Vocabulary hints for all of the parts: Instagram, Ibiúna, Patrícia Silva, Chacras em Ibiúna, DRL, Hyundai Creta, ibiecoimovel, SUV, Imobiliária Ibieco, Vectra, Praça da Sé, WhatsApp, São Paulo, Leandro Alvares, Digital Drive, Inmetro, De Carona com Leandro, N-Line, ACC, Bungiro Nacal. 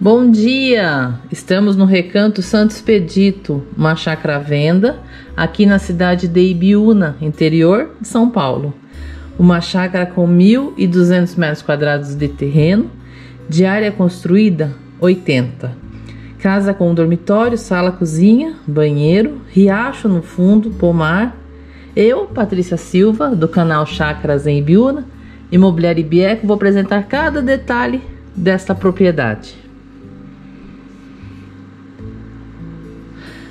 Bom dia! Estamos no Recanto Santo Expedito, uma chácara à venda, aqui na cidade de Ibiúna, interior de São Paulo. Uma chácara com 1.200 metros quadrados de terreno, de área construída 80. Casa com dormitório, sala, cozinha, banheiro, riacho no fundo, pomar. Eu, Patrícia Silva, do canal Chacras em Ibiúna, Imobiliária Ibieco, vou apresentar cada detalhe desta propriedade.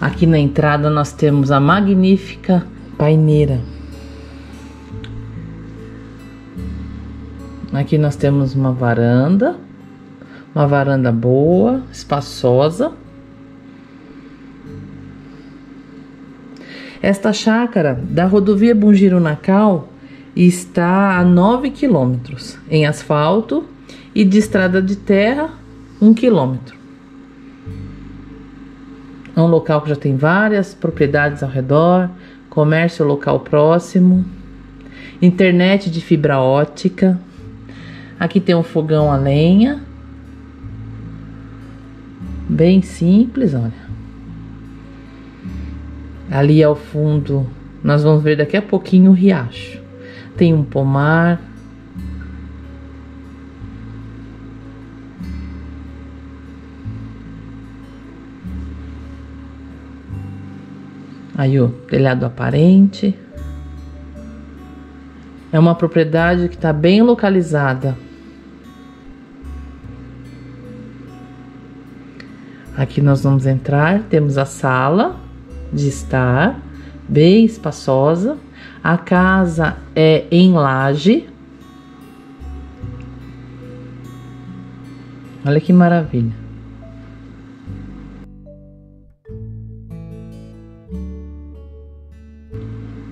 Aqui na entrada nós temos a magnífica paineira. Aqui nós temos uma varanda boa, espaçosa. Esta chácara da rodovia Bungiro Nacal está a 9 quilômetros em asfalto e de estrada de terra 1 quilômetro. É um local que já tem várias propriedades ao redor, comércio local próximo, internet de fibra ótica. Aqui tem um fogão a lenha, bem simples, olha. Ali ao fundo, nós vamos ver daqui a pouquinho o riacho. Tem um pomar. Aí o telhado aparente. É uma propriedade que está bem localizada. Aqui nós vamos entrar, temos a sala de estar, bem espaçosa. A casa é em laje. Olha que maravilha.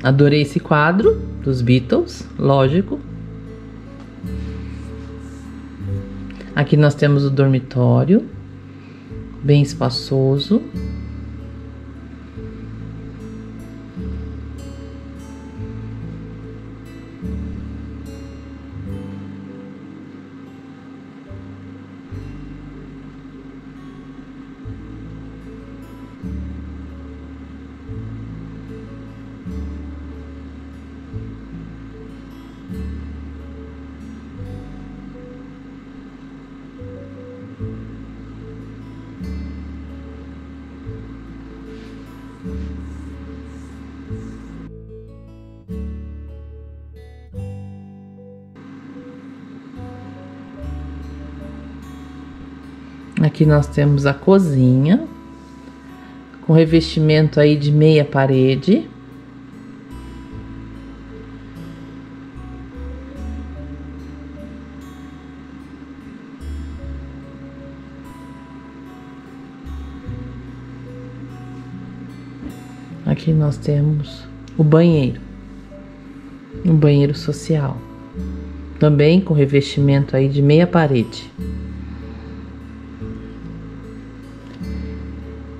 Adorei esse quadro dos Beatles, lógico. Aqui nós temos o dormitório, bem espaçoso. Aqui nós temos a cozinha, com revestimento aí de meia parede. Aqui nós temos o banheiro social, também com revestimento aí de meia parede.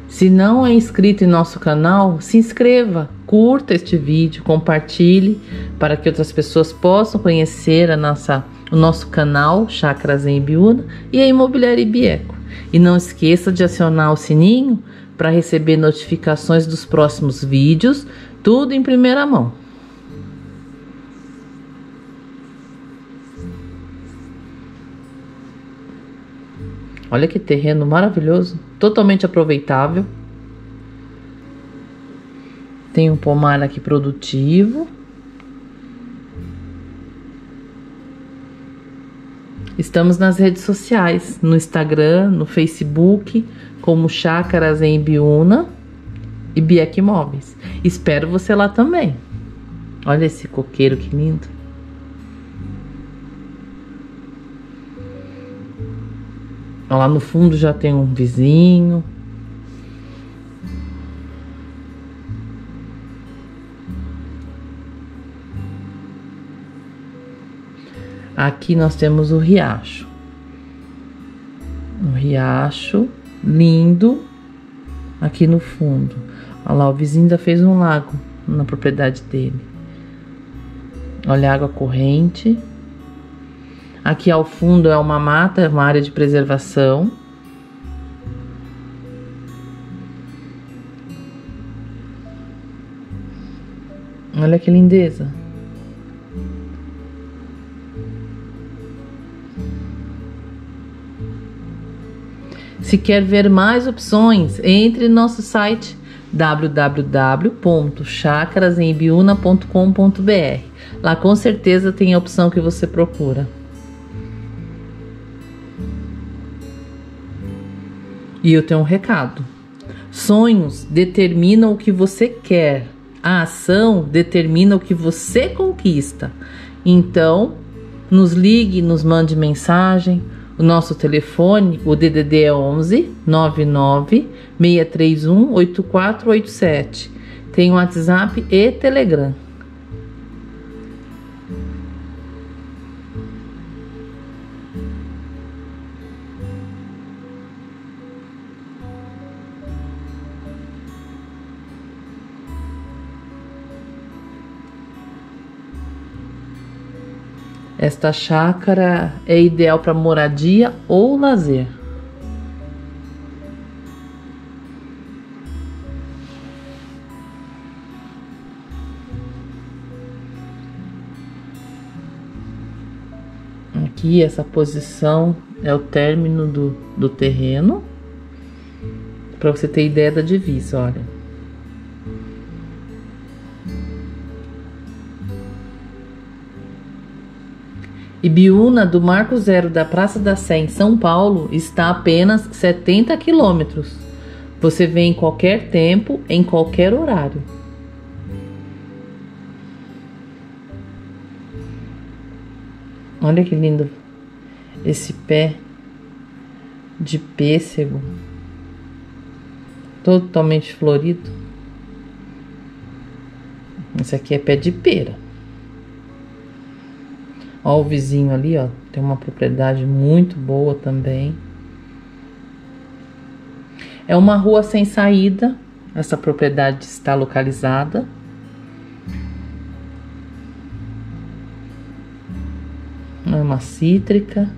Se não é inscrito em nosso canal, se inscreva, curta este vídeo, compartilhe para que outras pessoas possam conhecer o nosso canal Chacras em Ibiúna e a Imobiliária Ibieco. E não esqueça de acionar o sininho para receber notificações dos próximos vídeos, tudo em primeira mão. Olha que terreno maravilhoso, totalmente aproveitável. Tem um pomar aqui produtivo. Estamos nas redes sociais, no Instagram, no Facebook, como Chacras em Ibiúna e Ibieco Imóveis. Espero você lá também. Olha esse coqueiro que lindo. Lá no fundo já tem um vizinho. Aqui nós temos o riacho. Um riacho lindo aqui no fundo. Olha lá, o vizinho ainda fez um lago na propriedade dele. Olha a água corrente. Aqui ao fundo é uma mata, é uma área de preservação. Olha que lindeza. Se quer ver mais opções, entre no nosso site www.chacrasemibiúna.com.br. Lá com certeza tem a opção que você procura. E eu tenho um recado. Sonhos determinam o que você quer. A ação determina o que você conquista. Então, nos ligue, nos mande mensagem. O nosso telefone, o DDD é 11 99 631 8487. Tem o WhatsApp e Telegram. Esta chácara é ideal para moradia ou lazer. Aqui, essa posição é o término do terreno, para você ter ideia da divisa, olha. Ibiúna, do marco zero da Praça da Sé, em São Paulo, está a apenas 70 quilômetros. Você vem em qualquer tempo, em qualquer horário. Olha que lindo esse pé de pêssego, totalmente florido. Esse aqui é pé de pera. Ó, o vizinho ali, ó, tem uma propriedade muito boa também. É uma rua sem saída, essa propriedade está localizada. É uma cítrica.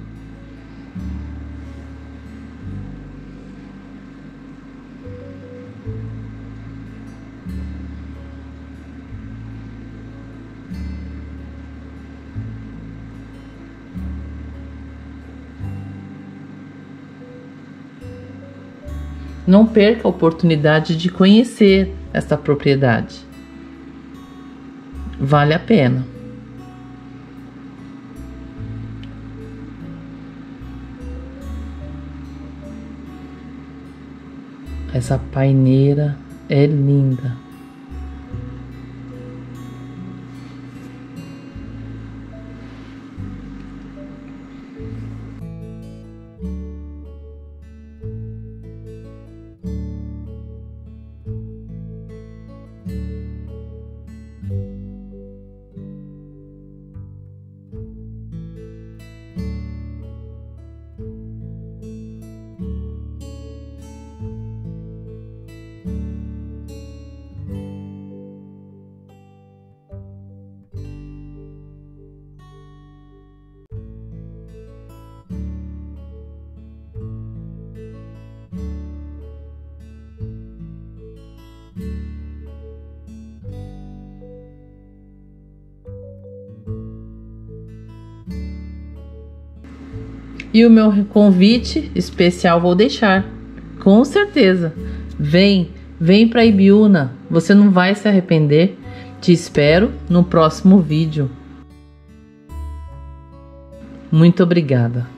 Não perca a oportunidade de conhecer esta propriedade. Vale a pena. Essa paineira é linda. E o meu convite especial vou deixar, com certeza. Vem para Ibiúna, você não vai se arrepender. Te espero no próximo vídeo. Muito obrigada.